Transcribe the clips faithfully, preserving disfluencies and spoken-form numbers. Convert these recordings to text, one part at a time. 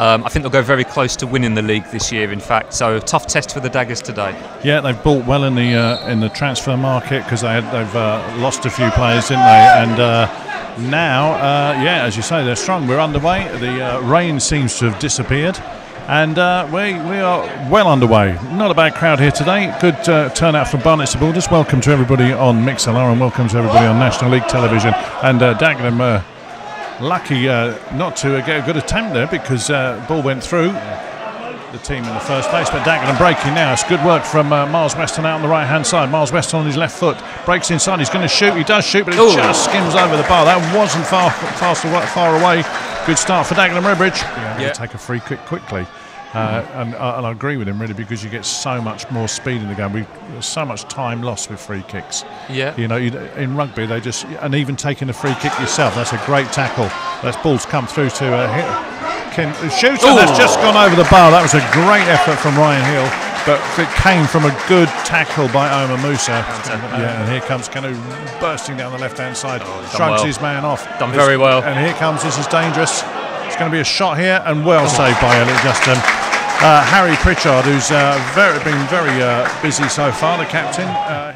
Um, I think they'll go very close to winning the league this year, in fact. So a tough test for the Daggers today. Yeah, they've bought well in the uh, in the transfer market, because they had, they've uh, lost a few players, didn't they? And uh, now, uh, yeah, as you say, they're strong. We're underway. The uh, rain seems to have disappeared. And uh, we, we are well underway. Not a bad crowd here today. Good uh, turnout from Barnet supporters. Welcome to everybody on MixLR and welcome to everybody on National League Television. And uh, Dagenham, uh, lucky uh, not to uh, get a good attempt there, because uh, ball went through the team in the first place. But Dagenham breaking now. It's good work from uh, Myles Weston out on the right-hand side. Myles Weston on his left foot. Breaks inside. He's going to shoot. He does shoot, but it Ooh. just skims over the bar. That wasn't far, far, far away. Good start for Dagenham Redbridge. Yeah, yeah. Take a free kick quickly. Uh, mm-hmm. and, uh, and I agree with him, really, because you get so much more speed in the game. We so much time lost with free kicks. Yeah, you know, in rugby they just, and even taking a free kick yourself, that's a great tackle. That ball's come through to uh, Ken Shooter. Ooh. That's just gone over the bar. That was a great effort from Ryan Hill, but it came from a good tackle by Omar Musa. Yeah, and here comes Kanu bursting down the left-hand side. Oh, shrugs well. his man off. Done very well. And here comes, this is dangerous. It's going to be a shot here, and well saved by Elliot Justin. Uh, Harry Pritchard, who's uh, very, been very uh, busy so far, the captain. Uh,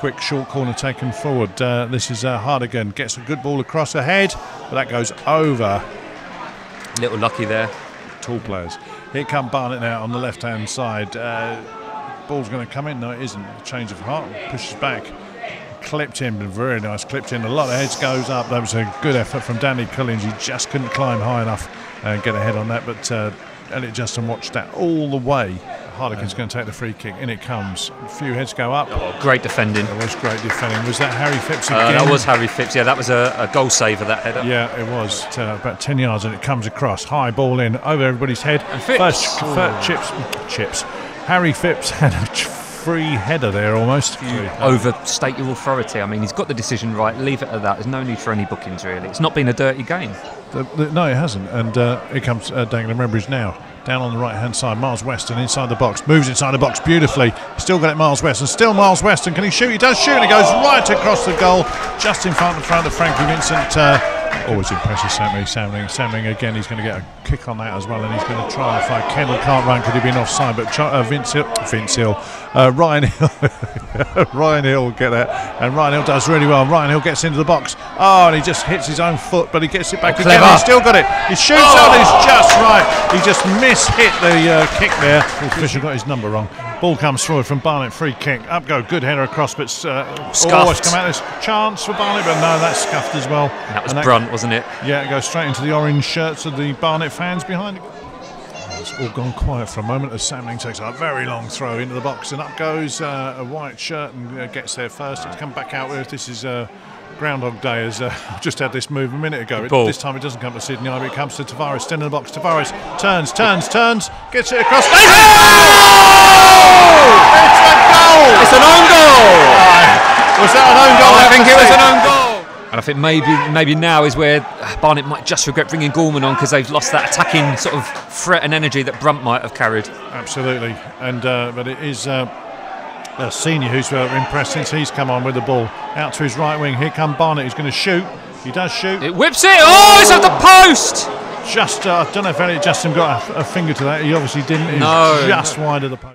quick short corner taken forward. Uh, this is uh, Hardigan, gets a good ball across ahead, but that goes over. Little lucky there. Tall players. Here come Barnet now on the left-hand side. Uh, ball's going to come in. No, it isn't. Change of heart, pushes back. Clipped in, very nice, clipped in, a lot of heads goes up. That was a good effort from Danny Cullins. He just couldn't climb high enough and get a head on that, but uh, Elliot Justin watched that all the way. Hardigan's um, going to take the free kick, in it comes, a few heads go up. Oh, great defending. It was great defending. Was that Harry Phipps again? Uh, that was Harry Phipps, yeah, that was a, a goal saver, that header. Yeah, it was, uh, about ten yards, and it comes across, high ball in, over everybody's head. And Phipps. First, first chips, chips. Harry Phipps had a free header there almost. You overstate your authority. I mean, he's got the decision right, leave it at that. There's no need for any bookings, really. It's not been a dirty game. The, the, no, it hasn't. And uh, here comes uh, Dagenham Redbridge now. Down on the right-hand side, Myles Weston inside the box. Moves inside the box beautifully. Still got it, Myles Weston. Still Myles Weston. Can he shoot? He does shoot, and he goes right across the goal. Just in front, in front of Frankie Vincent. Uh, Always impresses Samling. Samling. Samling again, he's going to get a kick on that as well, and he's going to try and fight. Kendall can't run, could he been offside? But uh, Vince Hill, Vince Hill, uh, Ryan Hill, Ryan Hill will get that, and Ryan Hill does really well. Ryan Hill gets into the box. Oh, and he just hits his own foot, but he gets it back oh, again. Clever. He's still got it. He shoots oh. out, he's just right. He just mishit the uh, kick there. Oh, Fisher got his number wrong. Ball comes forward from Barnet, free kick. Up go, good header across, but uh, always come out. There's chance for Barnet, but no, that's scuffed as well. That was that Brunt, wasn't it? Yeah, it goes straight into the orange shirts of the Barnet fans behind. Oh, it's all gone quiet for a moment as Samling takes a very long throw into the box, and up goes uh, a white shirt and uh, gets there first. It's come back out with, this is uh, Groundhog Day, as uh, I've just had this move a minute ago. It, this time it doesn't come to Sydney either, it comes to Tavares, still in the box. Tavares turns, turns, turns, gets it across. Oh! It's a goal! It's an own goal! Uh, was that an own goal? Oh, I think it was an own goal! And I think maybe maybe now is where Barnet might just regret bringing Gorman on, because they've lost that attacking sort of threat and energy that Brunt might have carried. Absolutely. And uh, but it is uh, a senior who's uh, impressed since he's come on with the ball. Out to his right wing. Here come Barnet. He's going to shoot. He does shoot. It whips it. Oh, it's at the post. Just, uh, I don't know if Elliot Justin got a, a finger to that. He obviously didn't. He no. was just wide of the post.